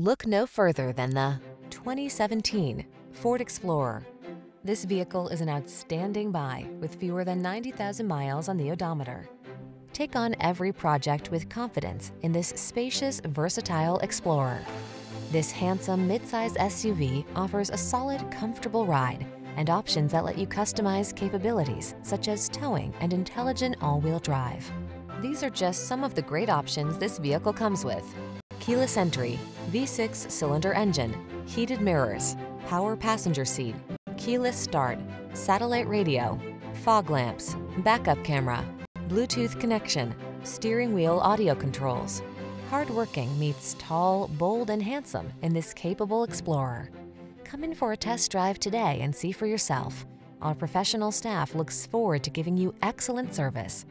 Look no further than the 2017 Ford Explorer. This vehicle is an outstanding buy with fewer than 90,000 miles on the odometer. Take on every project with confidence in this spacious, versatile Explorer. This handsome midsize SUV offers a solid, comfortable ride and options that let you customize capabilities such as towing and intelligent all-wheel drive. These are just some of the great options this vehicle comes with: keyless entry, V6 cylinder engine, heated mirrors, power passenger seat, keyless start, satellite radio, fog lamps, backup camera, Bluetooth connection, steering wheel audio controls. Hardworking meets tall, bold, and handsome in this capable Explorer. Come in for a test drive today and see for yourself. Our professional staff looks forward to giving you excellent service.